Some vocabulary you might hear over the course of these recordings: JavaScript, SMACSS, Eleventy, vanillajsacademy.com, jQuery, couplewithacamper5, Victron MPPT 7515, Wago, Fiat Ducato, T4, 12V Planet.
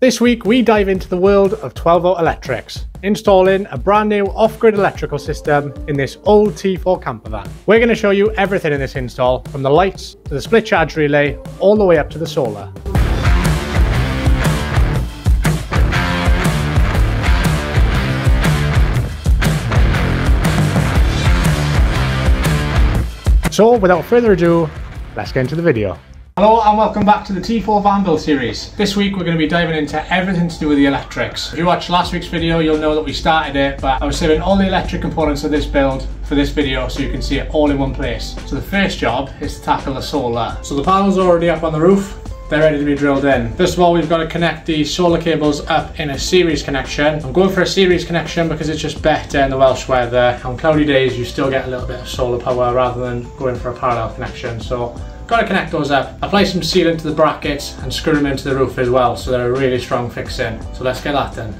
This week we dive into the world of 12V electrics, installing a brand new off-grid electrical system in this old T4 camper van. We're going to show you everything in this install, from the lights to the split charge relay, all the way up to the solar. So without further ado, let's get into the video. Hello and welcome back to the T4 van build series. This week we're going to be diving into everything to do with the electrics. If you watched last week's video, you'll know that we started it, but I was saving all the electric components of this build for this video so you can see it all in one place. So the first job is to tackle the solar. So the panel's already up on the roof. They're ready to be drilled in. First of all, we've got to connect the solar cables up in a series connection. I'm going for a series connection because it's just better in the Welsh weather. On cloudy days, you still get a little bit of solar power rather than going for a parallel connection. So got to connect those up. Apply some sealant to the brackets and screw them into the roof as well, so they're a really strong fixing. So let's get that done.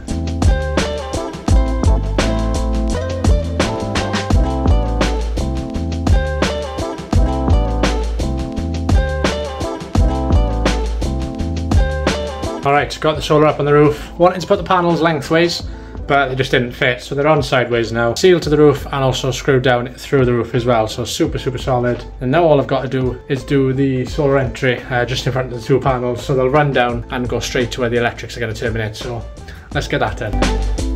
Alright, got the solar up on the roof. Wanted to put the panels lengthways, but they just didn't fit, so they're on sideways now. Sealed to the roof and also screwed down through the roof as well, so super solid. And now all I've got to do is do the solar entry just in front of the two panels, so they'll run down and go straight to where the electrics are going to terminate, so let's get that done.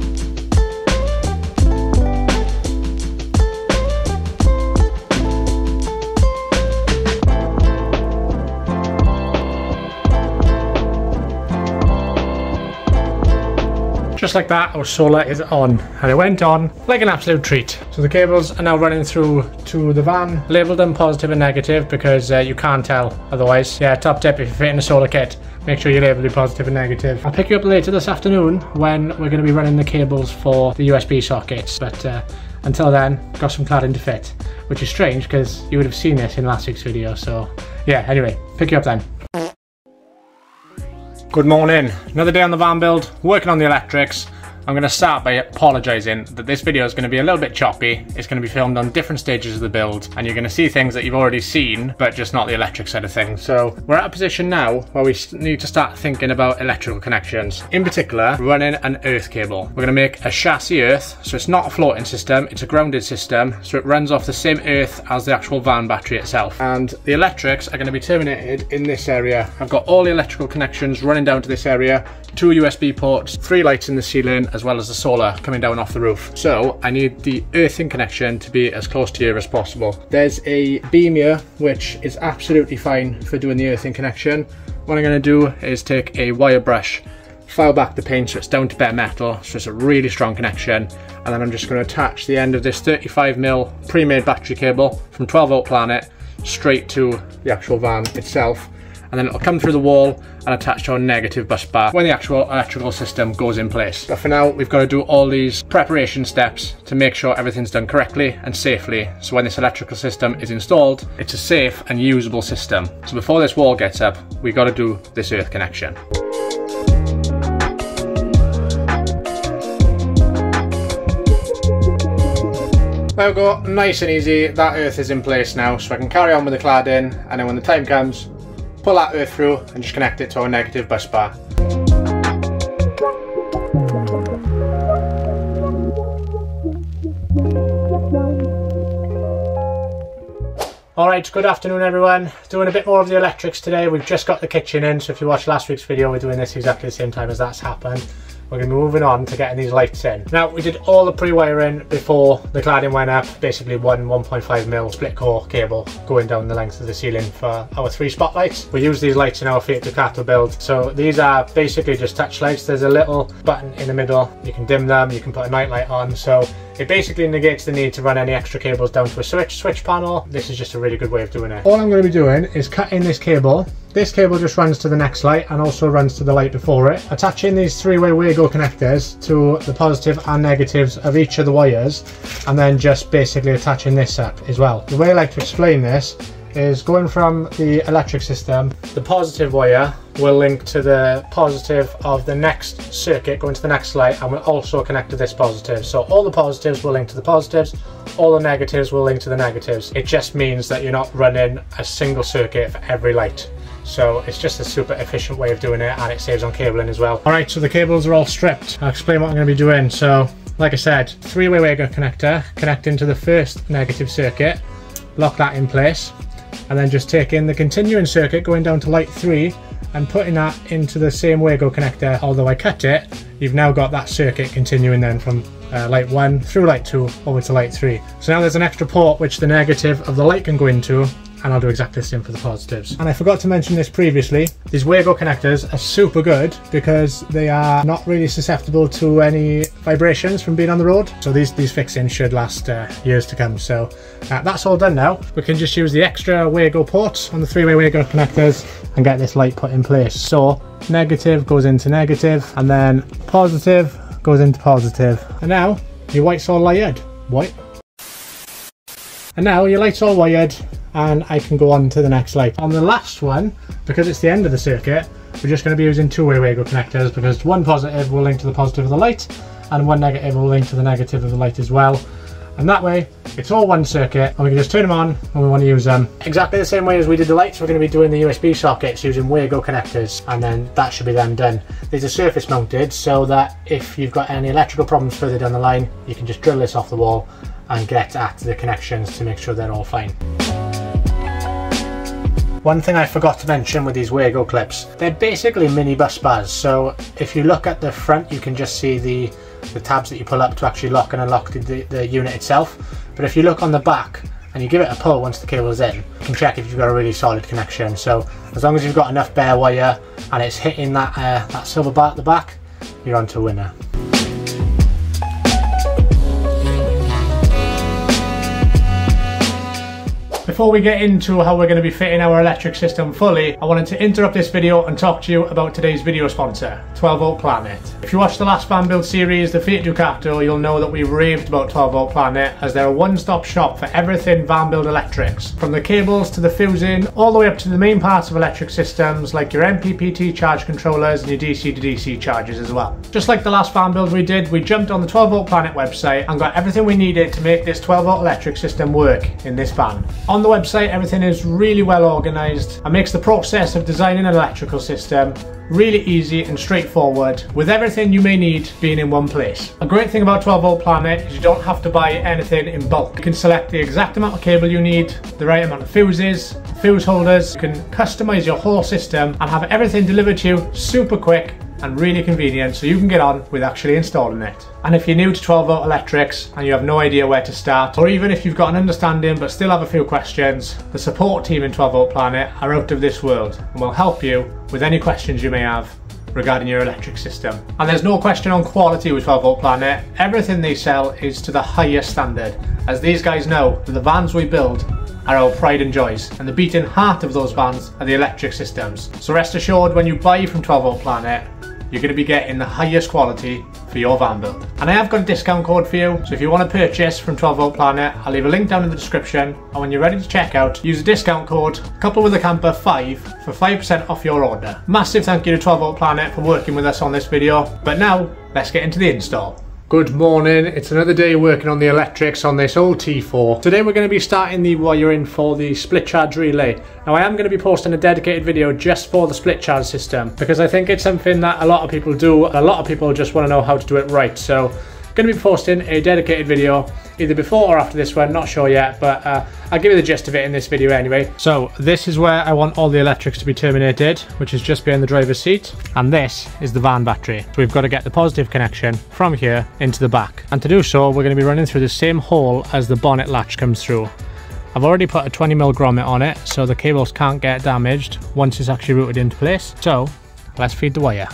Just like that, our solar is on, and it went on like an absolute treat. So the cables are now running through to the van. Labelled them positive and negative because you can't tell otherwise. Yeah, top tip if you're fitting a solar kit, make sure you label it positive and negative. I'll pick you up later this afternoon when we're going to be running the cables for the USB sockets, but until then, got some cladding to fit, which is strange because you would have seen this in last week's video. So yeah, anyway, pick you up then. Good morning, another day on the van build, working on the electrics. I'm going to start by apologising that this video is going to be a little bit choppy. It's going to be filmed on different stages of the build, and you're going to see things that you've already seen, but just not the electric side of things. So we're at a position now where we need to start thinking about electrical connections. In particular, running an earth cable. We're going to make a chassis earth, so it's not a floating system, it's a grounded system, so it runs off the same earth as the actual van battery itself. And the electrics are going to be terminated in this area. I've got all the electrical connections running down to this area, 2 USB ports, 3 lights in the ceiling, as well as the solar coming down off the roof. So I need the earthing connection to be as close to here as possible. There's a beam here which is absolutely fine for doing the earthing connection. What I'm going to do is take a wire brush, file back the paint so it's down to bare metal, so it's a really strong connection, and then I'm just going to attach the end of this 35mm pre-made battery cable from 12V Planet straight to the actual van itself. And then it'll come through the wall and attach to our negative bus bar when the actual electrical system goes in place. But for now, we've got to do all these preparation steps to make sure everything's done correctly and safely, so when this electrical system is installed, it's a safe and usable system. So before this wall gets up, we've got to do this earth connection. There we go, nice and easy. That earth is in place now, so I can carry on with the cladding, and then when the time comes, pull that earth through and just connect it to our negative bus bar. Alright, good afternoon everyone. Doing a bit more of the electrics today. We've just got the kitchen in, so if you watched last week's video, we're doing this exactly the same time as that's happened. We're going to be moving on to getting these lights in. Now, we did all the pre-wiring before the cladding went up, basically one 1.5mm split core cable going down the length of the ceiling for our 3 spotlights. We use these lights in our Fiat Ducato build. So these are basically just touch lights. There's a little button in the middle. You can dim them, you can put a night light on. So it basically negates the need to run any extra cables down to a switch panel. This is just a really good way of doing it. All I'm going to be doing is cutting this cable. This cable just runs to the next light and also runs to the light before it. Attaching these 3-way Wago connectors to the positive and negatives of each of the wires, and then just basically attaching this up as well. The way I like to explain this is going from the electric system, the positive wire will link to the positive of the next circuit going to the next light, and will also connect to this positive. So all the positives will link to the positives, all the negatives will link to the negatives. It just means that you're not running a single circuit for every light. So it's just a super efficient way of doing it, and it saves on cabling as well. All right, so the cables are all stripped. I'll explain what I'm going to be doing. So like I said, three-way Wago connector, connect into the first negative circuit, lock that in place, and then just take in the continuing circuit going down to light 3 and putting that into the same Wago connector. Although I cut it, you've now got that circuit continuing then from light 1 through light 2 over to light 3. So now there's an extra port which the negative of the light can go into, and I'll do exactly the same for the positives. And I forgot to mention this previously, these Wago connectors are super good because they are not really susceptible to any vibrations from being on the road. So these fixings should last years to come. So that's all done now. We can just use the extra Wago ports on the three-way Wago connectors and get this light put in place. So negative goes into negative, and then positive goes into positive. And now your white's all wired. White. And now your light's all wired, and I can go on to the next light. On the last one, because it's the end of the circuit, we're just going to be using two-way Wago connectors, because one positive will link to the positive of the light and one negative will link to the negative of the light as well. And that way it's all one circuit, and we can just turn them on when we want to use them. Exactly the same way as we did the lights, we're going to be doing the USB sockets using Wago connectors, and then that should be then done. These are surface mounted so that if you've got any electrical problems further down the line, you can just drill this off the wall and get at the connections to make sure they're all fine. One thing I forgot to mention with these Wago clips, they're basically mini bus bars. So if you look at the front, you can just see the tabs that you pull up to actually lock and unlock the unit itself. But if you look on the back and you give it a pull once the cable's in, you can check if you've got a really solid connection. So as long as you've got enough bare wire and it's hitting that silver bar at the back, you're onto a winner. Before we get into how we're going to be fitting our electric system fully, I wanted to interrupt this video and talk to you about today's video sponsor, 12V Planet. If you watched the last fan build series, the Fiat Ducato, you'll know that we raved about 12V Planet as they're a one-stop shop for everything van build electrics. From the cables to the fusing, all the way up to the main parts of electric systems like your MPPT charge controllers and your DC to DC chargers as well. Just like the last fan build we did, we jumped on the 12V Planet website and got everything we needed to make this 12V electric system work in this van. On the website, everything is really well organized and makes the process of designing an electrical system really easy and straightforward, with everything you may need being in one place. A great thing about 12V Planet is you don't have to buy anything in bulk. You can select the exact amount of cable you need, the right amount of fuses, fuse holders. You can customize your whole system and have everything delivered to you super quick and really convenient, so you can get on with actually installing it. And if you're new to 12V electrics and you have no idea where to start, or even if you've got an understanding but still have a few questions, the support team in 12V Planet are out of this world and will help you with any questions you may have regarding your electric system. And there's no question on quality with 12V Planet. Everything they sell is to the highest standard, as these guys know that the vans we build are our pride and joys, and the beating heart of those vans are the electric systems. So rest assured, when you buy from 12V Planet, you're going to be getting the highest quality for your van build. And I have got a discount code for you, so if you want to purchase from 12V Planet, I'll leave a link down in the description, and when you're ready to check out, use the discount code couplewithacamper5 for 5% off your order. Massive thank you to 12V Planet for working with us on this video, but now let's get into the install. Good morning, it's another day working on the electrics on this old T4. Today we're going to be starting the wiring for the split charge relay. Now I am going to be posting a dedicated video just for the split charge system, because I think it's something that a lot of people do. A lot of people just want to know how to do it right, so I'm going to be posting a dedicated video either before or after this one, not sure yet, but I'll give you the gist of it in this video anyway. So this is where I want all the electrics to be terminated, which is just behind the driver's seat, and this is the van battery. So we've got to get the positive connection from here into the back, and to do so we're going to be running through the same hole as the bonnet latch comes through. I've already put a 20mm grommet on it so the cables can't get damaged once it's actually routed into place, so let's feed the wire.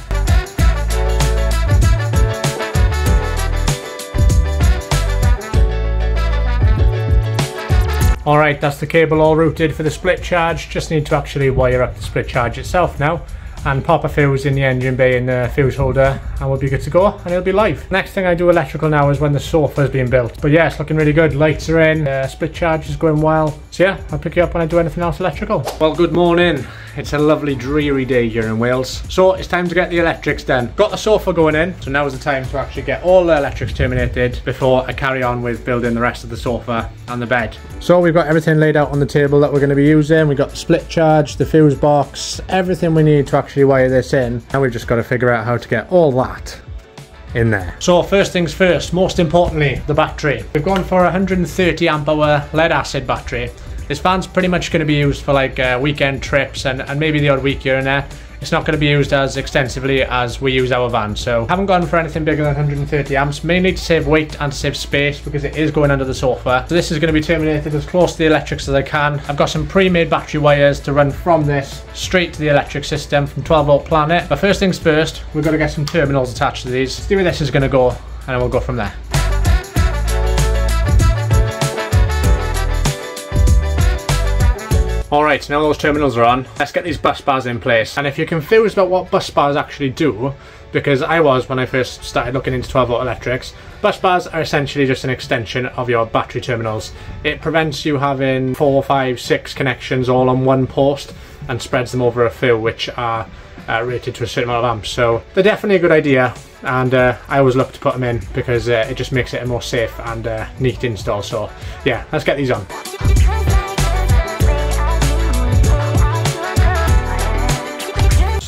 Alright, that's the cable all routed for the split charge. Just need to actually wire up the split charge itself now and pop a fuse in the engine bay in the fuse holder, and we'll be good to go, and it'll be live. Next thing I do electrical now is when the sofa's being built. But yeah, it's looking really good. Lights are in, split charge is going well. So yeah, I'll pick you up when I do anything else electrical. Well, good morning. It's a lovely dreary day here in Wales, so it's time to get the electrics done. Got the sofa going in, so now is the time to actually get all the electrics terminated before I carry on with building the rest of the sofa and the bed. So we've got everything laid out on the table that we're going to be using. We've got the split charge, the fuse box, everything we need to actually wire this in, and we've just got to figure out how to get all that in there. So first things first, most importantly, the battery. We've gone for a 130 amp hour lead acid battery. This van's pretty much going to be used for like weekend trips and maybe the odd week here and there. It's not going to be used as extensively as we use our van, so haven't gone for anything bigger than 130 amps, mainly to save weight and save space because it is going under the sofa. So this is going to be terminated as close to the electrics as I can. I've got some pre-made battery wires to run from this straight to the electric system from 12V Planet. But first things first, we've got to get some terminals attached to these. See where this is going to go, and then we'll go from there. Alright, now those terminals are on, let's get these bus bars in place. And if you're confused about what bus bars actually do, because I was when I first started looking into 12V electrics, bus bars are essentially just an extension of your battery terminals. It prevents you having 4, 5, 6 connections all on one post and spreads them over a few, which are rated to a certain amount of amps. So they're definitely a good idea, and I always look to put them in because it just makes it a more safe and neat install. So yeah, let's get these on.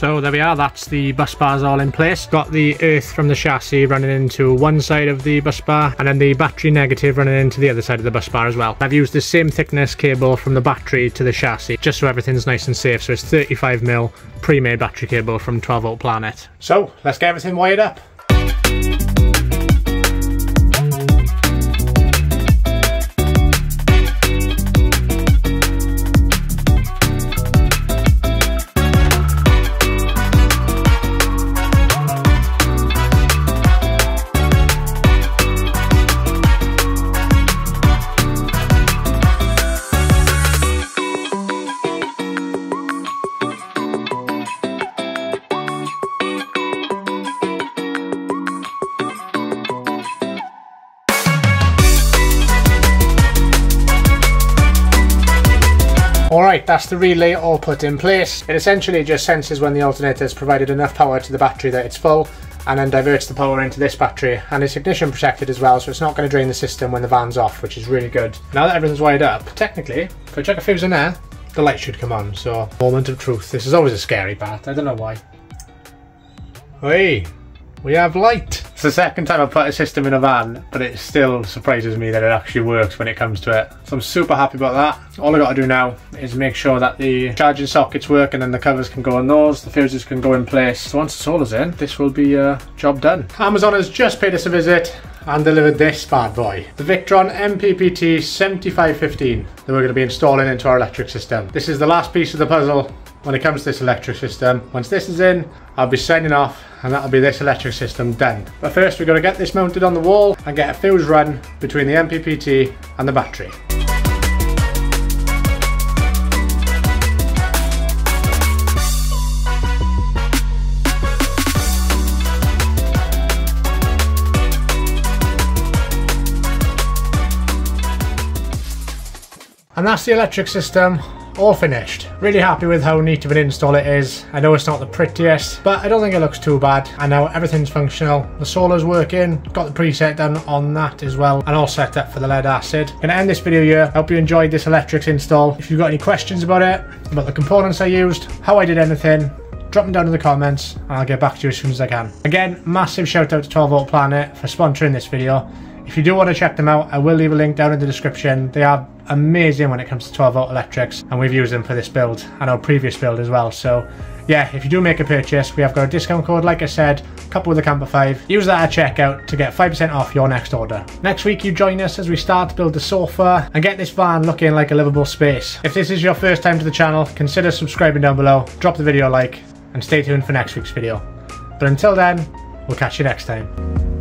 So there we are, that's the bus bars all in place. Got the earth from the chassis running into one side of the bus bar, and then the battery negative running into the other side of the bus bar as well. I've used the same thickness cable from the battery to the chassis, just so everything's nice and safe. So it's 35mm pre-made battery cable from 12V Planet. So let's get everything wired up. Alright, that's the relay all put in place. It essentially just senses when the alternator has provided enough power to the battery that it's full, and then diverts the power into this battery, and it's ignition protected as well, so it's not going to drain the system when the van's off, which is really good. Now that everything's wired up, technically, if I chuck a fuse in there, the light should come on, so moment of truth. This is always a scary part, I don't know why. Hey, we have light! It's the second time I've put a system in a van, but it still surprises me that it actually works when it comes to it. So I'm super happy about that. All I got to do now is make sure that the charging sockets work, and then the covers can go on those, the fuses can go in place. So once the solar's in, this will be a job done. Amazon has just paid us a visit and delivered this bad boy. The Victron MPPT 7515 that we're going to be installing into our electric system. This is the last piece of the puzzle when it comes to this electric system. Once this is in, I'll be signing off, and that'll be this electric system done. But first we've got to get this mounted on the wall and get a fuse run between the MPPT and the battery. And that's the electric system all finished. Really happy with how neat of an install it is. I know it's not the prettiest, but I don't think it looks too bad. And now everything's functional. The solar's working, got the preset done on that as well, and all set up for the lead acid. Gonna end this video here. Hope you enjoyed this electrics install. If you've got any questions about it, about the components I used, how I did anything, drop them down in the comments and I'll get back to you as soon as I can. Again, massive shout out to 12V Planet for sponsoring this video. If you do want to check them out, I will leave a link down in the description. They are amazing when it comes to 12V electrics, and we've used them for this build and our previous build as well. So yeah, if you do make a purchase, we have got a discount code, like I said, couplewithacamper5. Use that at checkout to get 5% off your next order. Next week, you join us as we start to build the sofa and get this van looking like a livable space. If this is your first time to the channel, consider subscribing down below, drop the video a like, and stay tuned for next week's video. But until then, we'll catch you next time.